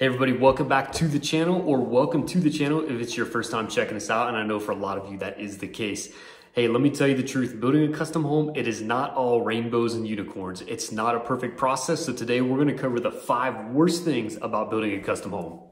Hey everybody, welcome back to the channel, or welcome to the channel if it's your first time checking us out, and I know for a lot of you that is the case. Hey, let me tell you the truth, building a custom home, it is not all rainbows and unicorns. It's not a perfect process, so today we're gonna cover the 5 worst things about building a custom home.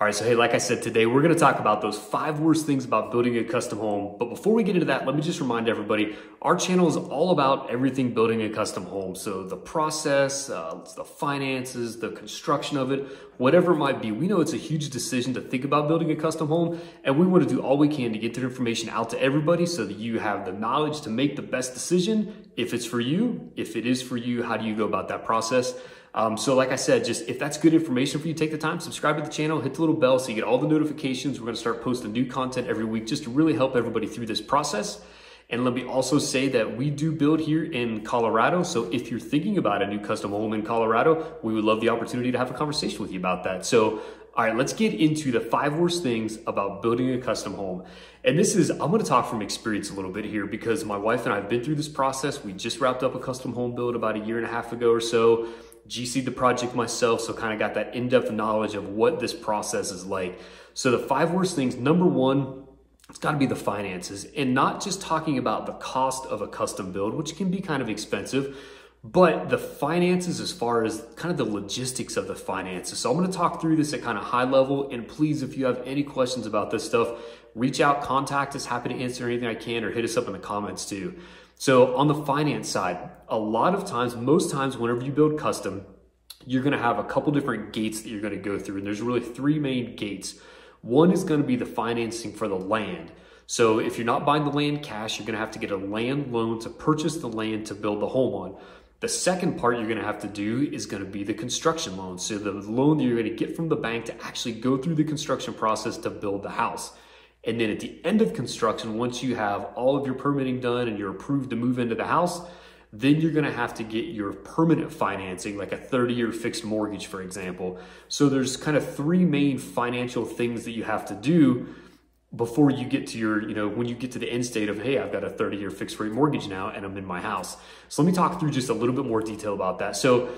All right, so hey, like I said, today we're gonna talk about those 5 worst things about building a custom home. But before we get into that, let me just remind everybody, our channel is all about everything building a custom home. So the process, the finances, the construction of it, whatever it might be. We know it's a huge decision to think about building a custom home, and we wanna do all we can to get that information out to everybody so that you have the knowledge to make the best decision. If it's for you, if it is for you, how do you go about that process? So like I said, just if that's good information for you, take the time, subscribe to the channel, hit the little bell so you get all the notifications. We're going to start posting new content every week just to really help everybody through this process. And let me also say that we do build here in Colorado. So if you're thinking about a new custom home in Colorado, we would love the opportunity to have a conversation with you about that. So, all right, let's get into the 5 worst things about building a custom home. And this is, I'm gonna talk from experience a little bit here because my wife and I have been through this process. We just wrapped up a custom home build about 1.5 years ago or so. GC'd the project myself, so kind of got that in-depth knowledge of what this process is like. So the 5 worst things, number one, it's got to be the finances, and not just talking about the cost of a custom build, which can be kind of expensive, but the finances as far as kind of the logistics of the finances. So I'm going to talk through this at kind of high level, and please, if you have any questions about this stuff, reach out, contact us, happy to answer anything I can, or hit us up in the comments too. So on the finance side, a lot of times, most times whenever you build custom, you're going to have a couple different gates that you're going to go through. And there's really 3 main gates. One is going to be the financing for the land. So if you're not buying the land cash, you're going to have to get a land loan to purchase the land to build the home on. The second part you're going to have to do is going to be the construction loan. So the loan that you're going to get from the bank to actually go through the construction process to build the house. And then at the end of construction, once you have all of your permitting done and you're approved to move into the house, then you're gonna have to get your permanent financing, like a 30-year fixed mortgage, for example. So there's kind of 3 main financial things that you have to do before you get to your, when you get to the end state of, hey, I've got a 30-year fixed rate mortgage now and I'm in my house. So let me talk through just a little bit more detail about that. So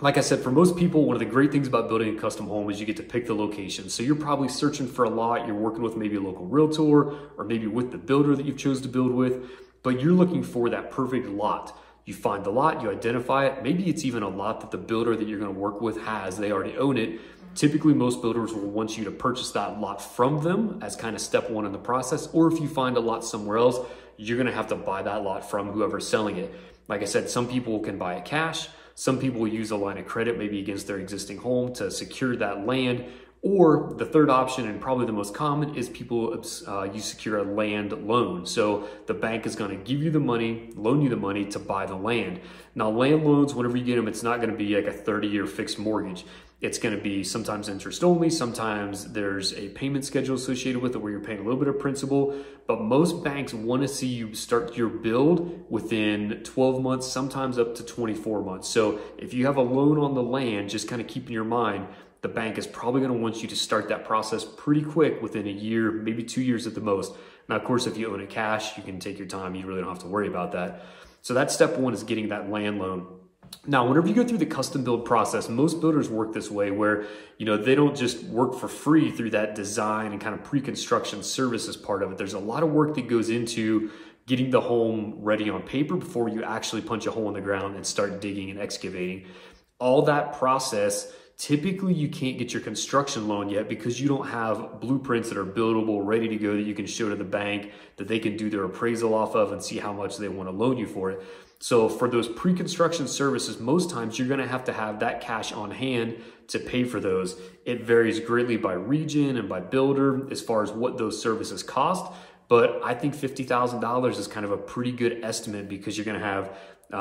like I said, for most people, one of the great things about building a custom home is you get to pick the location. So you're probably searching for a lot, you're working with maybe a local realtor or maybe with the builder that you've chose to build with, but you're looking for that perfect lot. You find the lot, you identify it. Maybe it's even a lot that the builder that you're gonna work with has, they already own it. Typically, most builders will want you to purchase that lot from them as kind of step one in the process, or if you find a lot somewhere else, you're gonna have to buy that lot from whoever's selling it. Like I said, some people can buy it cash, some people use a line of credit maybe against their existing home to secure that land, or the third option, and probably the most common, is people you secure a land loan. So the bank is gonna give you the money, loan you the money to buy the land. Now land loans, whenever you get them, it's not gonna be like a 30-year fixed mortgage. It's gonna be sometimes interest only, sometimes there's a payment schedule associated with it where you're paying a little bit of principal, but most banks wanna see you start your build within 12 months, sometimes up to 24 months. So if you have a loan on the land, just kind of keep in your mind, the bank is probably gonna want you to start that process pretty quick, within 1 year, maybe 2 years at the most. Now, of course, if you own it cash, you can take your time. You really don't have to worry about that. So that's step one, is getting that land loan. Now, whenever you go through the custom build process, most builders work this way where, they don't just work for free through that design and kind of pre-construction services part of it. There's a lot of work that goes into getting the home ready on paper before you actually punch a hole in the ground and start digging and excavating. All that process, typically you can't get your construction loan yet because you don't have blueprints that are buildable, ready to go, that you can show to the bank, that they can do their appraisal off of and see how much they want to loan you for it. So for those pre-construction services, most times you're going to have that cash on hand to pay for those. It varies greatly by region and by builder as far as what those services cost, but I think $50,000 is kind of a pretty good estimate because you're going to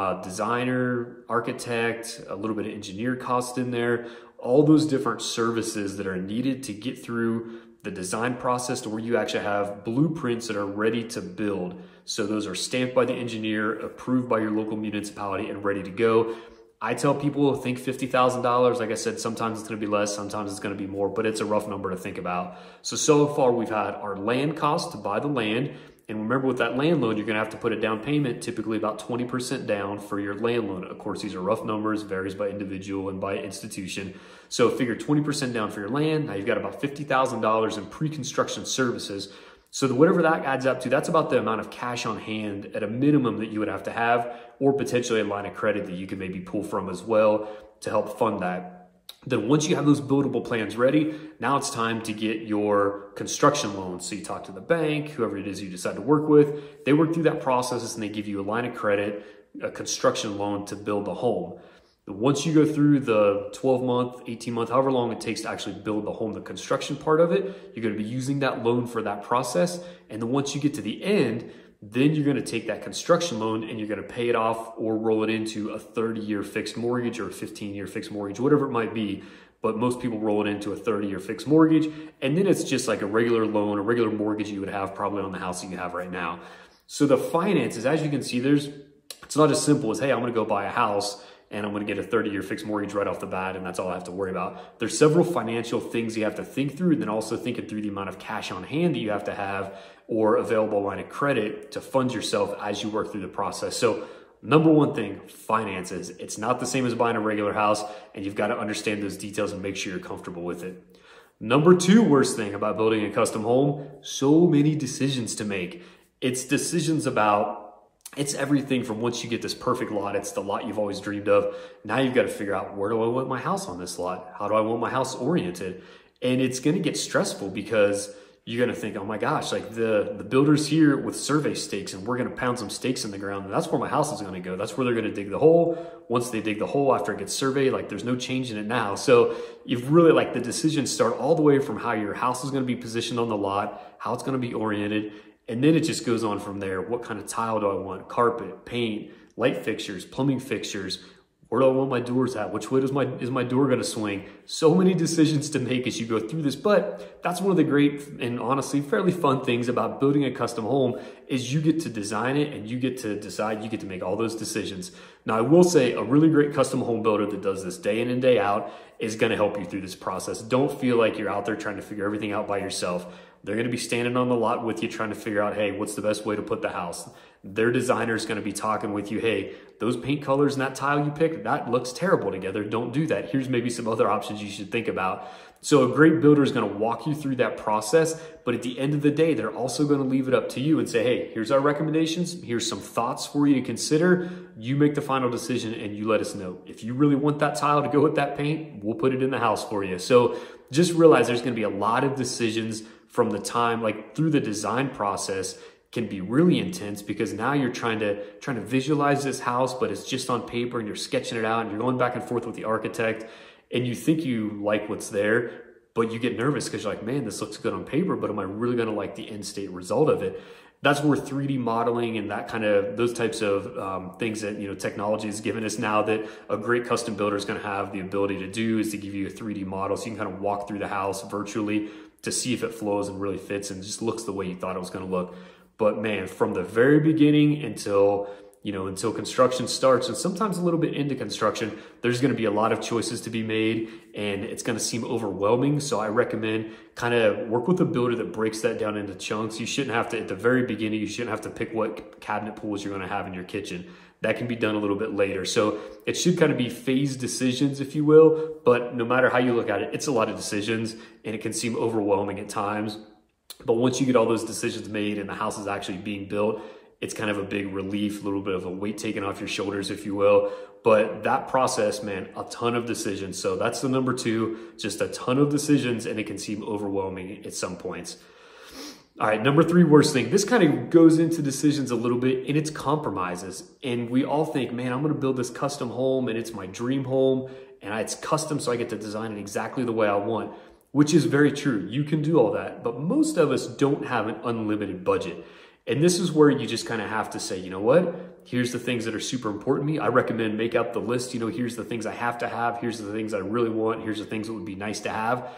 have designer, architect, a little bit of engineer cost in there, all those different services that are needed to get through the design process to where you actually have blueprints that are ready to build. So those are stamped by the engineer, approved by your local municipality, and ready to go. I tell people think $50,000. Like I said, sometimes it's going to be less, sometimes it's going to be more, but it's a rough number to think about. So far we've had our land cost to buy the land. And remember, with that land loan, you're going to have to put a down payment, typically about 20% down for your land loan. Of course, these are rough numbers, varies by individual and by institution. So figure 20% down for your land. Now you've got about $50,000 in pre-construction services. So whatever that adds up to, that's about the amount of cash on hand at a minimum that you would have to have, or potentially a line of credit that you could maybe pull from as well to help fund that. Then once you have those buildable plans ready, now it's time to get your construction loan. So you talk to the bank, whoever it is you decide to work with, they work through that process and they give you a line of credit, a construction loan to build the home. Once you go through the 12-month, 18-month, however long it takes to actually build the home, the construction part of it, you're going to be using that loan for that process. And then once you get to the end, then you're going to take that construction loan and you're going to pay it off or roll it into a 30-year fixed mortgage or a 15-year fixed mortgage, whatever it might be. But most people roll it into a 30-year fixed mortgage. And then it's just like a regular loan, a regular mortgage you would have probably on the house that you have right now. So the finances, as you can see, it's not as simple as, hey, I'm going to go buy a house and I'm going to get a 30-year fixed mortgage right off the bat, and that's all I have to worry about. There's several financial things you have to think through, and then also thinking through the amount of cash on hand that you have to have or available line of credit to fund yourself as you work through the process. So number one thing, finances. It's not the same as buying a regular house, and you've got to understand those details and make sure you're comfortable with it. Number two worst thing about building a custom home, so many decisions to make. It's decisions about it's everything from once you get this perfect lot, it's the lot you've always dreamed of. Now you've got to figure out, where do I want my house on this lot? How do I want my house oriented? And it's going to get stressful because you're going to think, oh my gosh, like the builder's here with survey stakes and we're going to pound some stakes in the ground. And that's where my house is going to go. That's where they're going to dig the hole. Once they dig the hole after it gets surveyed, like there's no change in it now. So you've really, like, the decisions start all the way from how your house is going to be positioned on the lot, how it's going to be oriented. And then it just goes on from there. What kind of tile do I want? Carpet, paint, light fixtures, plumbing fixtures. Where do I want my doors at? Which way is my door going to swing? So many decisions to make as you go through this. But that's one of the great and honestly fairly fun things about building a custom home is you get to design it and you get to decide. You get to make all those decisions. Now, I will say a really great custom home builder that does this day in and day out is going to help you through this process. Don't feel like you're out there trying to figure everything out by yourself. They're going to be standing on the lot with you trying to figure out, hey, what's the best way to put the house? Their designer is going to be talking with you, hey, those paint colors and that tile you picked, that looks terrible together. Don't do that. Here's maybe some other options you should think about. So a great builder is going to walk you through that process. But at the end of the day, they're also going to leave it up to you and say, hey, here's our recommendations. Here's some thoughts for you to consider. You make the final decision and you let us know. If you really want that tile to go with that paint, we'll put it in the house for you. So just realize there's going to be a lot of decisions from the time, like through the design process, can be really intense because now you're trying to visualize this house, but it's just on paper and you're sketching it out and you're going back and forth with the architect and you think you like what's there, but you get nervous because you're like, man, this looks good on paper, but am I really gonna like the end state result of it? That's where 3D modeling and that kind of, those types of things that, you know, technology has given us now that a great custom builder is gonna have the ability to do is to give you a 3D model so you can kind of walk through the house virtually to see if it flows and really fits and just looks the way you thought it was gonna look. But man, from the very beginning until construction starts, and sometimes a little bit into construction, there's going to be a lot of choices to be made and it's going to seem overwhelming. So I recommend kind of work with a builder that breaks that down into chunks. You shouldn't have to, at the very beginning, you shouldn't have to pick what cabinet pulls you're going to have in your kitchen. That can be done a little bit later. So it should kind of be phased decisions, if you will, but no matter how you look at it, it's a lot of decisions and it can seem overwhelming at times. But once you get all those decisions made and the house is actually being built, it's kind of a big relief, a little bit of a weight taken off your shoulders, if you will. But that process, man, a ton of decisions. So that's the number two, just a ton of decisions, and it can seem overwhelming at some points. All right, number three worst thing. This kind of goes into decisions a little bit, and it's compromises. And we all think, man, I'm going to build this custom home, and it's my dream home, and it's custom, so I get to design it exactly the way I want. Which is very true. You can do all that, but most of us don't have an unlimited budget. And this is where you just kind of have to say, you know what, here's the things that are super important to me. I recommend make out the list. You know, here's the things I have to have. Here's the things I really want. Here's the things that would be nice to have.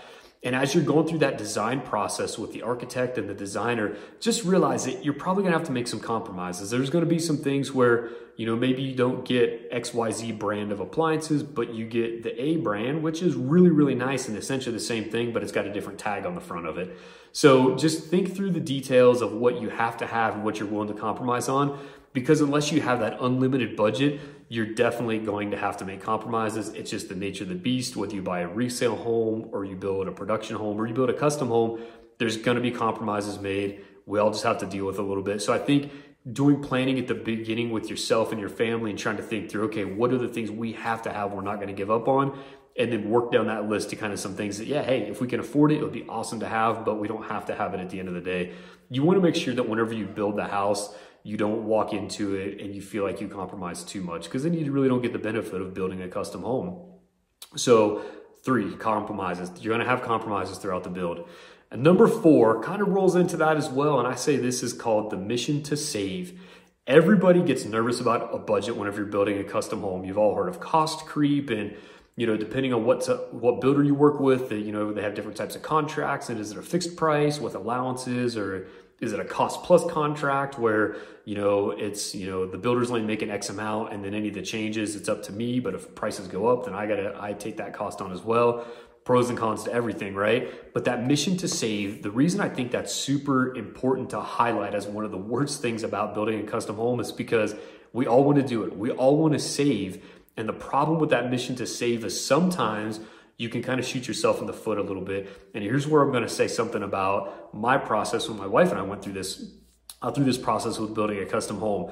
And as you're going through that design process with the architect and the designer, just realize that you're probably gonna have to make some compromises. There's gonna be some things where, you know, maybe you don't get XYZ brand of appliances, but you get the A brand, which is really, really nice and essentially the same thing, but it's got a different tag on the front of it. So just think through the details of what you have to have and what you're willing to compromise on, because unless you have that unlimited budget, you're definitely going to have to make compromises. It's just the nature of the beast. Whether you buy a resale home or you build a production home or you build a custom home, there's gonna be compromises made. We all just have to deal with it a little bit. So I think doing planning at the beginning with yourself and your family and trying to think through, okay, what are the things we have to have, we're not gonna give up on? And then work down that list to kind of some things that, yeah, hey, if we can afford it, it would be awesome to have, but we don't have to have it at the end of the day. You wanna make sure that whenever you build the house, you don't walk into it and you feel like you compromise too much, because then you really don't get the benefit of building a custom home. So 3, compromises. You're gonna have compromises throughout the build. And number 4 kind of rolls into that as well, and I say this is called the mission to save. Everybody gets nervous about a budget whenever you're building a custom home. You've all heard of cost creep, and you know, depending on what builder you work with, you know, they have different types of contracts. And is it a fixed price with allowances, or is it a cost plus contract where, you know, it's, you know, the builder's only making X amount, and then any of the changes, it's up to me. But if prices go up, then I take that cost on as well. Pros and cons to everything, right? But that mission to save, the reason I think that's super important to highlight as one of the worst things about building a custom home is because we all want to do it. We all want to save. And the problem with that mission to save is sometimes you can kind of shoot yourself in the foot a little bit. And here's where I'm going to say something about my process when my wife and I went through this process with building a custom home.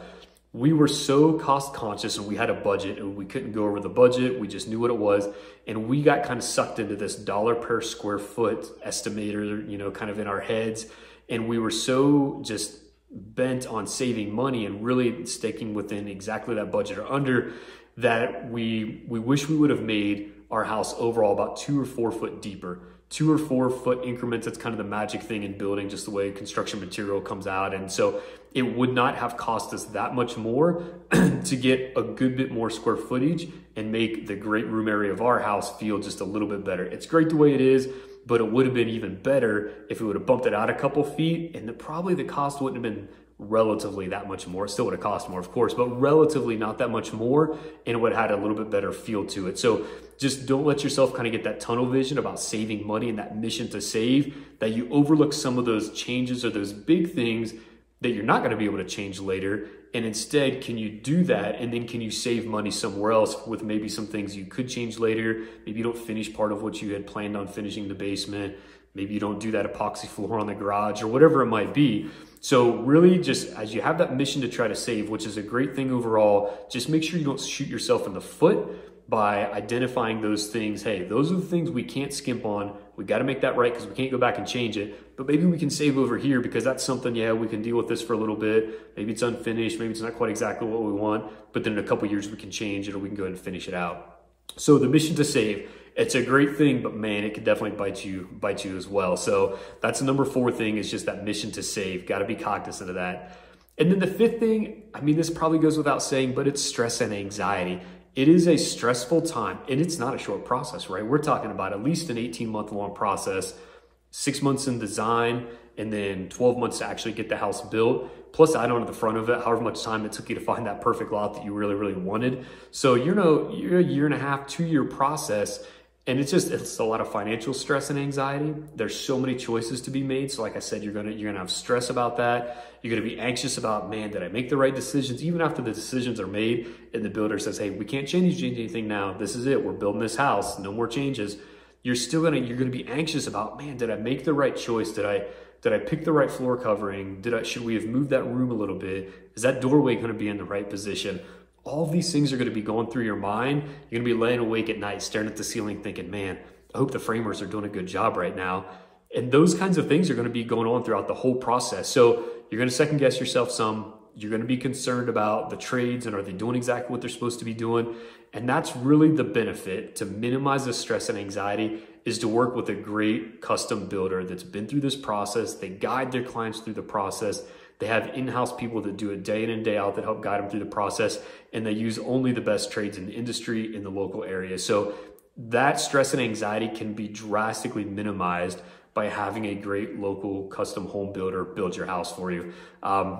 We were so cost conscious, and we had a budget, and we couldn't go over the budget. We just knew what it was. And we got kind of sucked into this dollar per square foot estimator, you know, kind of in our heads. And we were so just bent on saving money and really sticking within exactly that budget or under, that we wish we would have made our house overall about 2 or 4 foot deeper. 2 or 4 foot increments, that's kind of the magic thing in building, just the way construction material comes out. And so it would not have cost us that much more to get a good bit more square footage and make the great room area of our house feel just a little bit better. It's great the way it is, but it would have been even better if we would have bumped it out a couple feet, and probably the cost wouldn't have been relatively that much more. It still would have cost more, of course, but relatively not that much more, and it would have had a little bit better feel to it. So just don't let yourself kind of get that tunnel vision about saving money and that mission to save, that you overlook some of those changes or those big things that you're not going to be able to change later. And instead, can you do that? And then can you save money somewhere else with maybe some things you could change later? Maybe you don't finish part of what you had planned on finishing the basement. Maybe you don't do that epoxy floor on the garage, or whatever it might be. So really, just as you have that mission to try to save, which is a great thing overall, just make sure you don't shoot yourself in the foot by identifying those things. Hey, those are the things we can't skimp on. We got to make that right because we can't go back and change it, but maybe we can save over here because that's something, yeah, we can deal with this for a little bit. Maybe it's unfinished. Maybe it's not quite exactly what we want, but then in a couple years we can change it, or we can go ahead and finish it out. So the mission to save, it's a great thing, but man, it could definitely bite you as well. So that's the number 4 thing, is just that mission to save. Got to be cognizant of that. And then the 5th thing, I mean, this probably goes without saying, but it's stress and anxiety. It is a stressful time, and it's not a short process, right? We're talking about at least an 18-month long process, 6 months in design, and then 12 months to actually get the house built. Plus add on to the front of it, however much time it took you to find that perfect lot that you really, really wanted. So, you know, you're a 1.5, 2-year process. And it's a lot of financial stress and anxiety. There's so many choices to be made. So like I said, you're gonna have stress about that. You're gonna be anxious about, man, did I make the right decisions? Even after the decisions are made and the builder says, hey, we can't change anything now. This is it. We're building this house. No more changes. You're gonna be anxious about, man, did I make the right choice? Did I pick the right floor covering? Should we have moved that room a little bit? Is that doorway gonna be in the right position? All these things are going to be going through your mind. You're going to be laying awake at night, staring at the ceiling, thinking, man, I hope the framers are doing a good job right now. And those kinds of things are going to be going on throughout the whole process. So you're going to second guess yourself some. You're going to be concerned about the trades and are they doing exactly what they're supposed to be doing? And that's really the benefit, to minimize the stress and anxiety, is to work with a great custom builder that's been through this process. They guide their clients through the process. They have in-house people that do it day in and day out that help guide them through the process, and they use only the best trades in the industry in the local area. So that stress and anxiety can be drastically minimized by having a great local custom home builder build your house for you.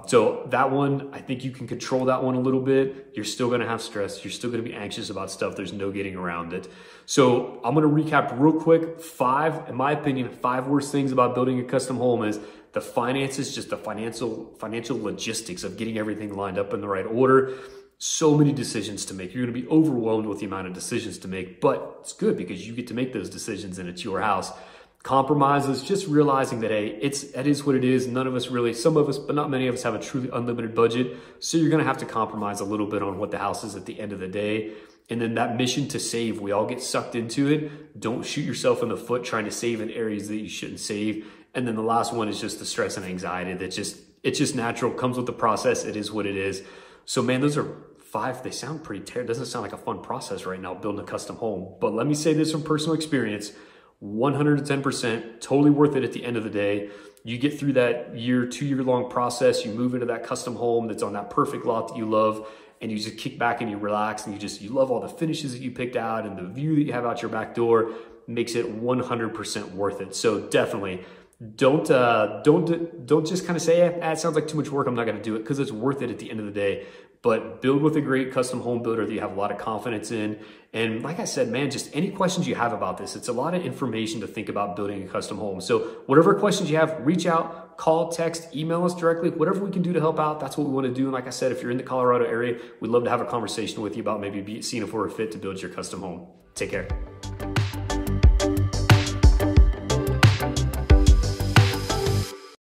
So that one, I think you can control that one a little bit. You're still gonna have stress. You're still gonna be anxious about stuff. There's no getting around it. So I'm gonna recap real quick. Five, in my opinion, five worst things about building a custom home is the finances, just the financial logistics of getting everything lined up in the right order. So many decisions to make. You're gonna be overwhelmed with the amount of decisions to make, but it's good because you get to make those decisions and it's your house. Compromises, just realizing that, hey, it is what it is. None of us really, some of us, but not many of us have a truly unlimited budget. So you're gonna have to compromise a little bit on what the house is at the end of the day. And then that mission to save, we all get sucked into it. Don't shoot yourself in the foot trying to save in areas that you shouldn't save. And then the last one is just the stress and anxiety. That just, it's just natural, comes with the process. It is what it is. So man, those are five, they sound pretty terrible. Doesn't sound like a fun process right now, building a custom home. But let me say this from personal experience, 110%, totally worth it at the end of the day. You get through that year, 2 year long process, you move into that custom home that's on that perfect lot that you love, and you just kick back and you relax and you love all the finishes that you picked out and the view that you have out your back door. Makes it 100% worth it. So definitely don't just kind of say, eh, that sounds like too much work, I'm not gonna do it, because it's worth it at the end of the day. But build with a great custom home builder that you have a lot of confidence in. And like I said, man, just any questions you have about this, it's a lot of information to think about building a custom home. So whatever questions you have, reach out, call, text, email us directly, whatever we can do to help out, that's what we want to do. And like I said, if you're in the Colorado area, we'd love to have a conversation with you about maybe seeing if we're a fit to build your custom home. Take care.